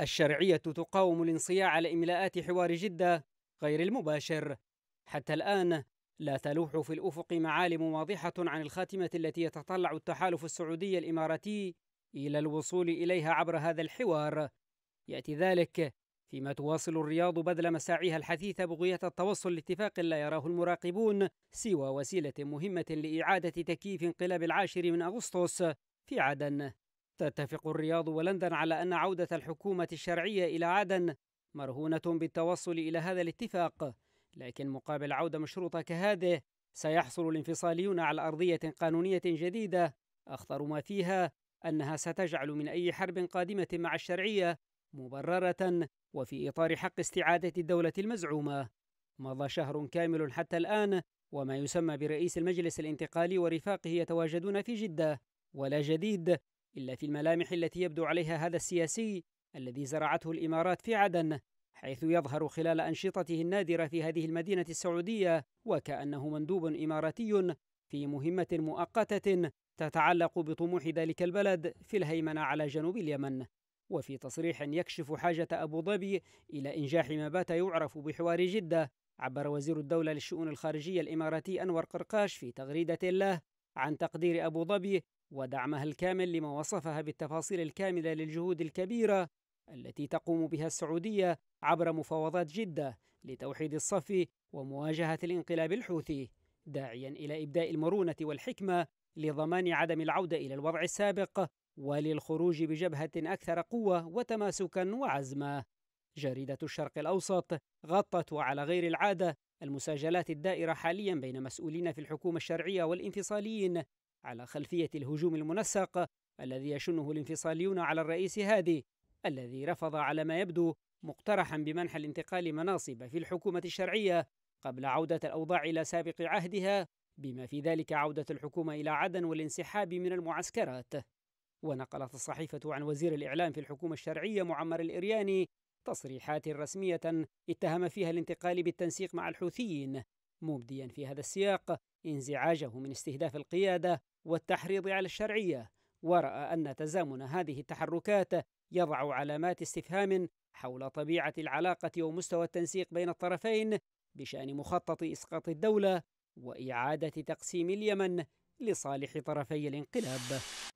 الشرعية تقاوم الانصياع على إملاءات حوار جدة غير المباشر. حتى الآن لا تلوح في الأفق معالم واضحة عن الخاتمة التي يتطلع التحالف السعودي الإماراتي إلى الوصول إليها عبر هذا الحوار. يأتي ذلك فيما تواصل الرياض بذل مساعيها الحثيثة بغية التوصل لاتفاق لا يراه المراقبون سوى وسيلة مهمة لإعادة تكييف انقلاب 10 أغسطس في عدن. تتفق الرياض ولندن على أن عودة الحكومة الشرعية إلى عدن مرهونة بالتوصل إلى هذا الاتفاق، لكن مقابل عودة مشروطة كهذه سيحصل الانفصاليون على أرضية قانونية جديدة، أخطر ما فيها أنها ستجعل من أي حرب قادمة مع الشرعية مبررة وفي إطار حق استعادة الدولة المزعومة. مضى شهر كامل حتى الآن وما يسمى برئيس المجلس الانتقالي ورفاقه يتواجدون في جدة، ولا جديد إلا في الملامح التي يبدو عليها هذا السياسي الذي زرعته الإمارات في عدن، حيث يظهر خلال أنشطته النادرة في هذه المدينة السعودية وكأنه مندوب إماراتي في مهمة مؤقتة تتعلق بطموح ذلك البلد في الهيمنة على جنوب اليمن. وفي تصريح يكشف حاجة أبوظبي إلى إنجاح ما بات يعرف بحوار جدة، عبر وزير الدولة للشؤون الخارجية الإماراتي أنور قرقاش في تغريدة له عن تقدير أبوظبي ودعمها الكامل لما وصفها بالتفاصيل الكاملة للجهود الكبيرة التي تقوم بها السعودية عبر مفاوضات جدة لتوحيد الصف ومواجهة الانقلاب الحوثي، داعيا إلى إبداء المرونة والحكمة لضمان عدم العودة إلى الوضع السابق وللخروج بجبهة أكثر قوة وتماسكا وعزما. جريدة الشرق الأوسط غطت وعلى غير العادة المساجلات الدائرة حاليا بين مسؤولين في الحكومة الشرعية والانفصاليين على خلفية الهجوم المنسق الذي يشنه الانفصاليون على الرئيس هادي، الذي رفض على ما يبدو مقترحا بمنح الانتقال مناصب في الحكومة الشرعية قبل عودة الأوضاع إلى سابق عهدها، بما في ذلك عودة الحكومة إلى عدن والانسحاب من المعسكرات. ونقلت الصحيفة عن وزير الإعلام في الحكومة الشرعية معمر الإرياني تصريحات رسمية اتهم فيها الانتقال بالتنسيق مع الحوثيين، مبديا في هذا السياق انزعاجه من استهداف القيادة والتحريض على الشرعية، ورأى أن تزامن هذه التحركات يضع علامات استفهام حول طبيعة العلاقة ومستوى التنسيق بين الطرفين بشأن مخطط إسقاط الدولة وإعادة تقسيم اليمن لصالح طرفي الانقلاب.